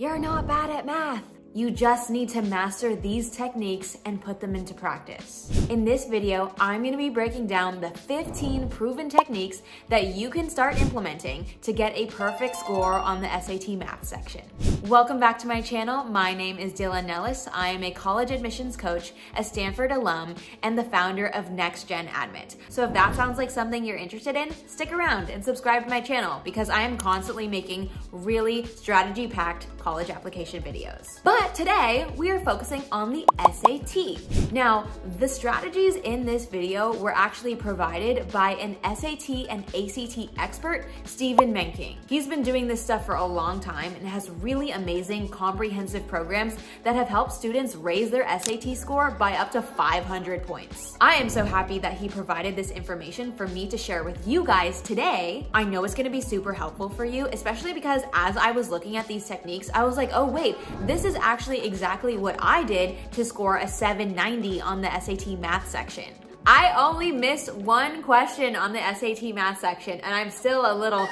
You're not bad at math. You just need to master these techniques and put them into practice. In this video, I'm going to be breaking down the 15 proven techniques that you can start implementing to get a perfect score on the SAT math section. Welcome back to my channel. My name is Dylan Nellis. I am a college admissions coach, a Stanford alum, and the founder of NextGen Admit. So if that sounds like something you're interested in, stick around and subscribe to my channel because I am constantly making really strategy-packed college application videos. But today, we are focusing on the SAT. Now, the strategies in this video were actually provided by an SAT and ACT expert, Stephen Menking. He's been doing this stuff for a long time and has really amazing comprehensive programs that have helped students raise their SAT score by up to 500 points. I am so happy that he provided this information for me to share with you guys today. I know it's gonna be super helpful for you, especially because as I was looking at these techniques, I was like, oh wait, this is actually exactly what I did to score a 790 on the SAT math section. I only missed one question on the SAT math section and I'm still a little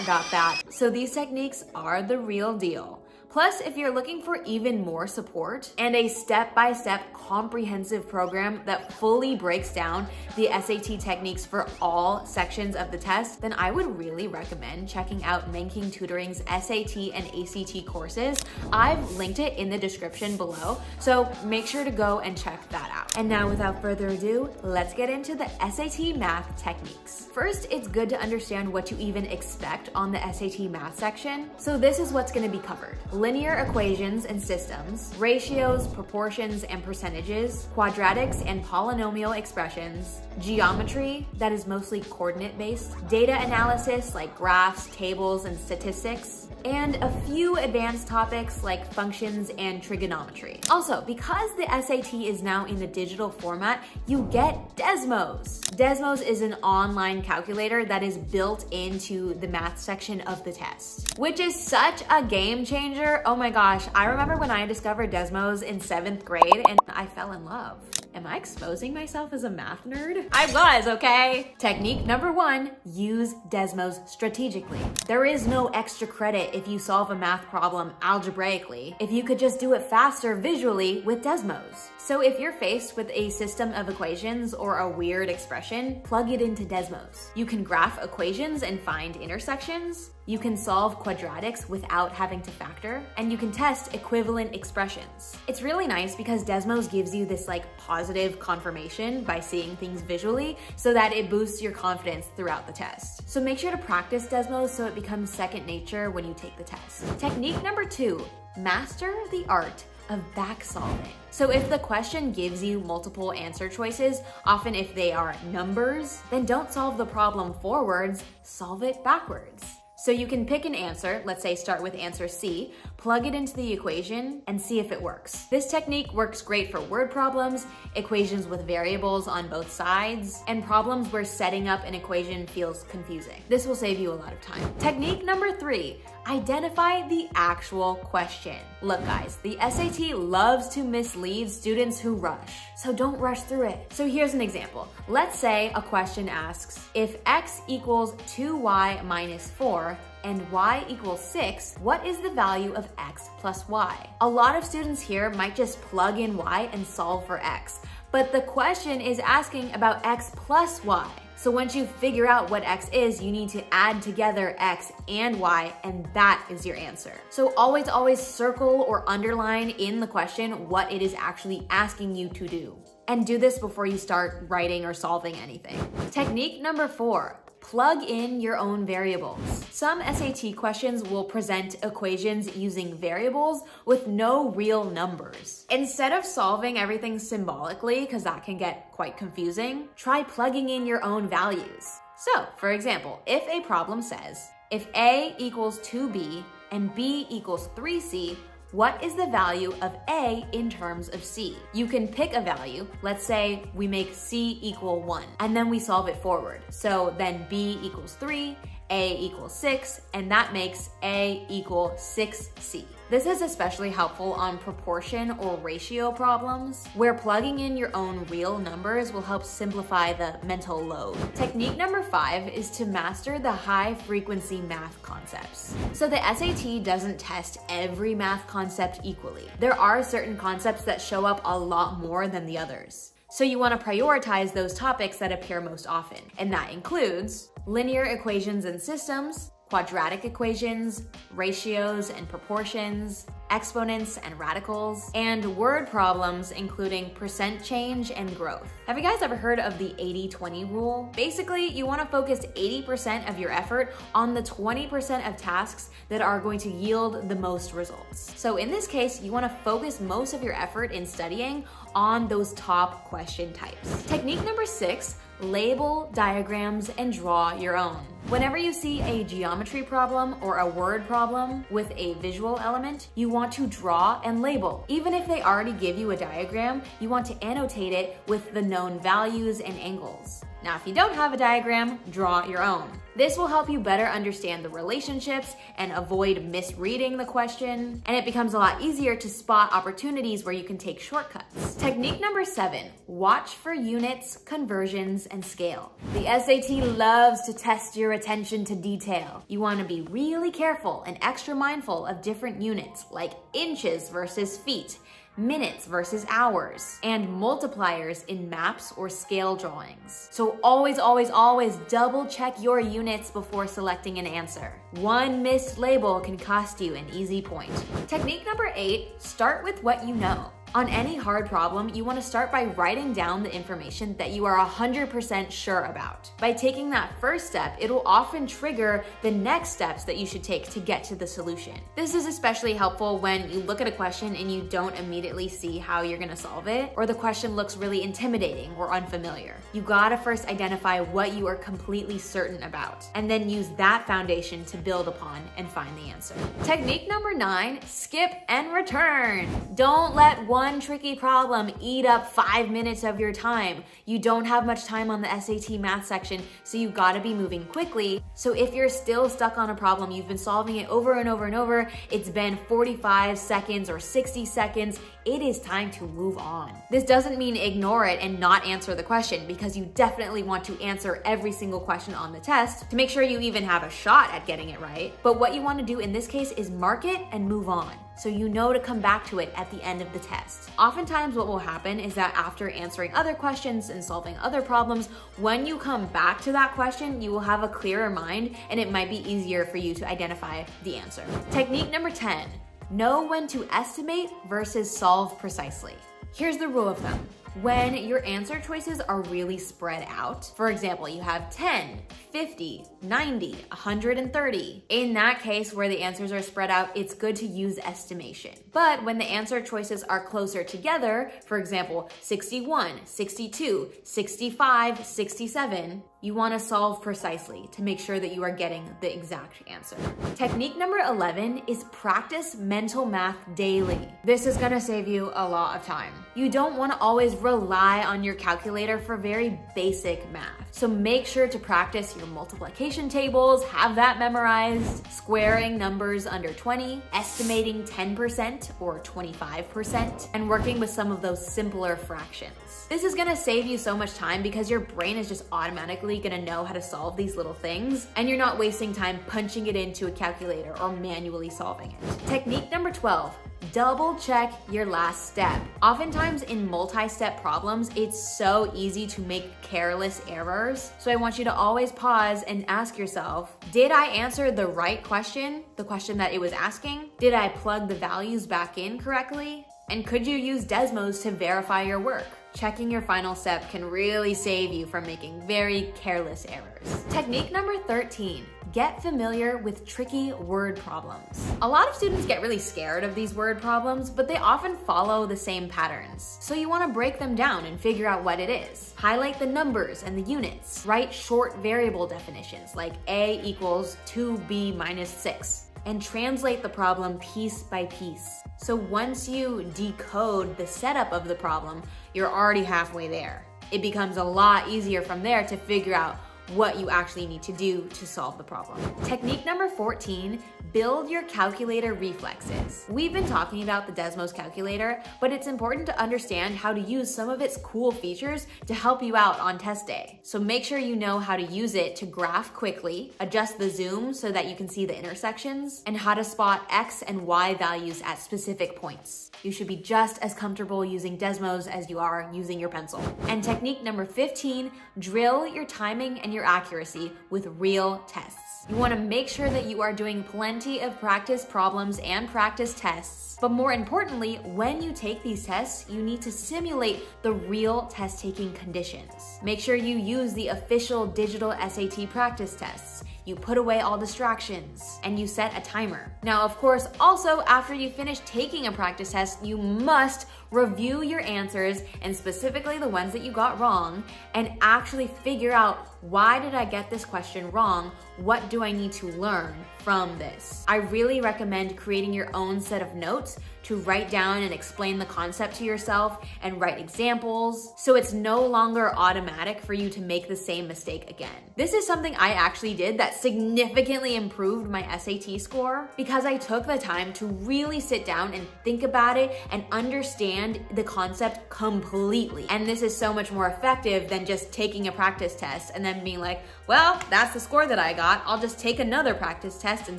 about that. So these techniques are the real deal. Plus, if you're looking for even more support and a step-by-step comprehensive program that fully breaks down the SAT techniques for all sections of the test, then I would really recommend checking out Menking Tutoring's SAT and ACT courses. I've linked it in the description below, so make sure to go and check that out. And now without further ado, let's get into the SAT math techniques. First, it's good to understand what you even expect on the SAT math section. So this is what's gonna be covered. Linear equations and systems, ratios, proportions, and percentages, quadratics and polynomial expressions, geometry, that is mostly coordinate-based, data analysis like graphs, tables, and statistics, and a few advanced topics like functions and trigonometry. Also, because the SAT is now in the digital format, you get Desmos. Desmos is an online calculator that is built into the math section of the test, which is such a game changer. Oh my gosh, I remember when I discovered Desmos in 7th grade and I fell in love. Am I exposing myself as a math nerd? I was, okay? Technique number one, use Desmos strategically. There is no extra credit if you solve a math problem algebraically, if you could just do it faster visually with Desmos. So if you're faced with a system of equations or a weird expression, plug it into Desmos. You can graph equations and find intersections. You can solve quadratics without having to factor, and you can test equivalent expressions. It's really nice because Desmos gives you this like positive confirmation by seeing things visually so that it boosts your confidence throughout the test. So make sure to practice Desmos so it becomes second nature when you take the test. Technique number two, master the art of back solving. So if the question gives you multiple answer choices, often if they are numbers, then don't solve the problem forwards, solve it backwards. So you can pick an answer, let's say start with answer C, plug it into the equation and see if it works. This technique works great for word problems, equations with variables on both sides, and problems where setting up an equation feels confusing. This will save you a lot of time. Technique number three, identify the actual question. Look guys, the SAT loves to mislead students who rush, so don't rush through it. So here's an example. Let's say a question asks, if x equals 2y minus 4, and y equals 6, what is the value of x plus y? A lot of students here might just plug in y and solve for x, but the question is asking about x plus y. So once you figure out what x is, you need to add together x and y, and that is your answer. So always, always circle or underline in the question what it is actually asking you to do. And do this before you start writing or solving anything. Technique number four. Plug in your own variables. Some SAT questions will present equations using variables with no real numbers. Instead of solving everything symbolically, because that can get quite confusing, try plugging in your own values. So, for example, if a problem says, if A equals 2B and B equals 3C, what is the value of A in terms of C? You can pick a value. Let's say we make C equal 1, and then we solve it forward. So then B equals 3, A equals 6, and that makes A equal 6C. This is especially helpful on proportion or ratio problems, where plugging in your own real numbers will help simplify the mental load. Technique number 5 is to master the high-frequency math concepts. So the SAT doesn't test every math concept equally. There are certain concepts that show up a lot more than the others. So you want to prioritize those topics that appear most often, and that includes linear equations and systems, quadratic equations, ratios and proportions, exponents and radicals, and word problems including percent change and growth. Have you guys ever heard of the 80-20 rule? Basically, you want to focus 80% of your effort on the 20% of tasks that are going to yield the most results. So in this case, you want to focus most of your effort in studying on those top question types. Technique number 6, label diagrams and draw your own. Whenever you see a geometry problem or a word problem with a visual element, you want to draw and label. Even if they already give you a diagram, you want to annotate it with the known values and angles. Now, if you don't have a diagram, draw your own. This will help you better understand the relationships and avoid misreading the question, and it becomes a lot easier to spot opportunities where you can take shortcuts. Technique number 7, watch for units, conversions, and scale. The SAT loves to test your attention to detail. You want to be really careful and extra mindful of different units, like inches versus feet, minutes versus hours, and multipliers in maps or scale drawings. So always, always, always double check your units before selecting an answer. One missed label can cost you an easy point. Technique number 8, start with what you know. On any hard problem, you want to start by writing down the information that you are 100% sure about. By taking that first step, it will often trigger the next steps that you should take to get to the solution. This is especially helpful when you look at a question and you don't immediately see how you're going to solve it, or the question looks really intimidating or unfamiliar. You gotta first identify what you are completely certain about, and then use that foundation to build upon and find the answer. Technique number 9, skip and return. Don't let one tricky problem eat up 5 minutes of your time. You don't have much time on the SAT math section, so you gotta be moving quickly. So if you're still stuck on a problem, you've been solving it over and over and over, it's been 45 seconds or 60 seconds, it is time to move on. This doesn't mean ignore it and not answer the question, because you definitely want to answer every single question on the test to make sure you even have a shot at getting it right. But what you wanna do in this case is mark it and move on, so you know to come back to it at the end of the test. Oftentimes what will happen is that after answering other questions and solving other problems, when you come back to that question, you will have a clearer mind and it might be easier for you to identify the answer. Technique number 10, know when to estimate versus solve precisely. Here's the rule of thumb. When your answer choices are really spread out, for example, you have 10, 50, 90, 130. In that case where the answers are spread out, it's good to use estimation. But when the answer choices are closer together, for example, 61, 62, 65, 67, you want to solve precisely to make sure that you are getting the exact answer. Technique number 11 is practice mental math daily. This is going to save you a lot of time. You don't want to always rely on your calculator for very basic math. So make sure to practice your multiplication tables, have that memorized, squaring numbers under 20, estimating 10% or 25%, and working with some of those simpler fractions. This is going to save you so much time because your brain is just automatically gonna know how to solve these little things, and you're not wasting time punching it into a calculator or manually solving it. Technique number 12, double check your last step. Oftentimes in multi-step problems, it's so easy to make careless errors. So I want you to always pause and ask yourself, did I answer the right question, the question that it was asking? Did I plug the values back in correctly? And could you use Desmos to verify your work? Checking your final step can really save you from making very careless errors. Technique number 13, get familiar with tricky word problems. A lot of students get really scared of these word problems, but they often follow the same patterns. So you wanna break them down and figure out what it is. Highlight the numbers and the units. Write short variable definitions like A equals 2B minus 6. And translate the problem piece by piece. So once you decode the setup of the problem, you're already halfway there. It becomes a lot easier from there to figure out what you actually need to do to solve the problem. Technique number 14, build your calculator reflexes. We've been talking about the Desmos calculator, but it's important to understand how to use some of its cool features to help you out on test day. So make sure you know how to use it to graph quickly, adjust the zoom so that you can see the intersections, and how to spot X and Y values at specific points. You should be just as comfortable using Desmos as you are using your pencil. And technique number 15, drill your timing and your accuracy with real tests. You want to make sure that you are doing plenty of practice problems and practice tests, but more importantly, when you take these tests, you need to simulate the real test-taking conditions. Make sure you use the official digital SAT practice tests. You put away all distractions, and you set a timer. Now, of course, also after you finish taking a practice test, you must review your answers, and specifically the ones that you got wrong, and actually figure out, why did I get this question wrong? What do I need to learn from this? I really recommend creating your own set of notes to write down and explain the concept to yourself and write examples, so it's no longer automatic for you to make the same mistake again. This is something I actually did that significantly improved my SAT score, because I took the time to really sit down and think about it and understand the concept completely. And this is so much more effective than just taking a practice test and then being like, well, that's the score that I got. I'll just take another practice test and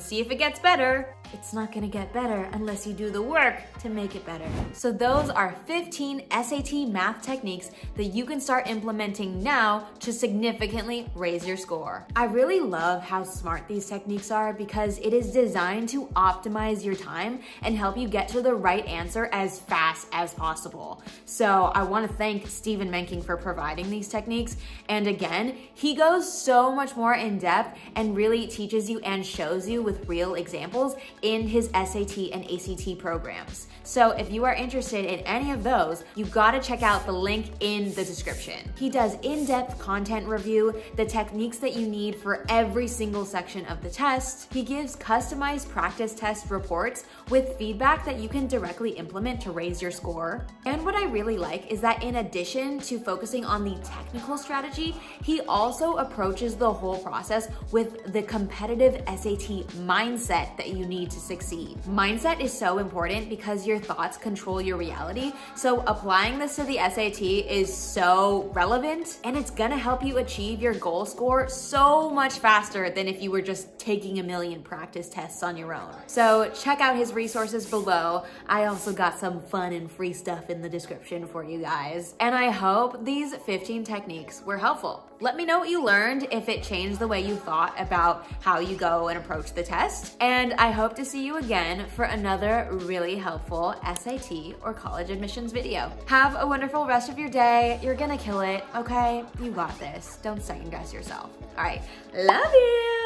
see if it gets better. It's not gonna get better unless you do the work to make it better. So those are 15 SAT math techniques that you can start implementing now to significantly raise your score. I really love how smart these techniques are, because it is designed to optimize your time and help you get to the right answer as fast as possible. So I wanna thank Stephen Menking for providing these techniques. And again, he goes so much more in depth and really teaches you and shows you with real examples in his SAT and ACT programs. So if you are interested in any of those, you've got to check out the link in the description. He does in-depth content review, the techniques that you need for every single section of the test. He gives customized practice test reports with feedback that you can directly implement to raise your score. And what I really like is that in addition to focusing on the technical strategy, he also approaches the whole process with the competitive SAT mindset that you need to succeed. Mindset is so important because your thoughts control your reality. So applying this to the SAT is so relevant, and it's gonna help you achieve your goal score so much faster than if you were just taking a million practice tests on your own. So check out his resources below. I also got some fun and free stuff in the description for you guys. And I hope these 15 techniques were helpful. Let me know what you learned, if it changed the way you thought about how you go and approach the test. And I hope to see you again for another really helpful SAT or college admissions video. Have a wonderful rest of your day. You're gonna kill it, okay? You got this. Don't second guess yourself. All right, love you.